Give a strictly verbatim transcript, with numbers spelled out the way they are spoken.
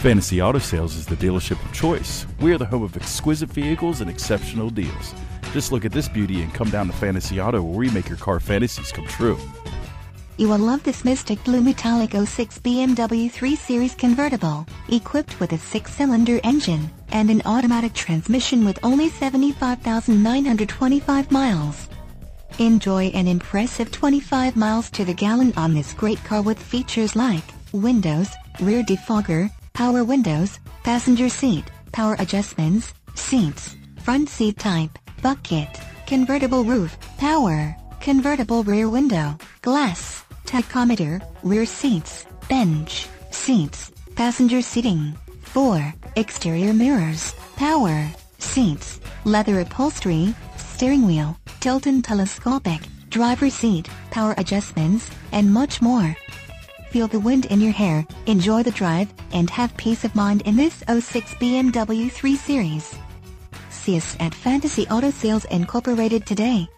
Fantasy Auto Sales is the dealership of choice. We are the home of exquisite vehicles and exceptional deals. Just look at this beauty and come down to Fantasy Auto, where we make your car fantasies come true. You will love this Mystic Blue Metallic oh six B M W three series convertible, equipped with a six cylinder engine and an automatic transmission with only seventy-five thousand nine hundred twenty-five miles. Enjoy an impressive twenty-five miles to the gallon on this great car with features like windows, rear defogger, power windows, passenger seat, power adjustments, seats, front seat type, bucket, convertible roof, power, convertible rear window, glass, tachometer, rear seats, bench, seats, passenger seating, four, exterior mirrors, power, seats, leather upholstery, steering wheel, tilt and telescopic, driver's seat, power adjustments, and much more. Feel the wind in your hair, enjoy the drive, and have peace of mind in this oh six B M W three series. See us at Fantasy Auto Sales Incorporated today.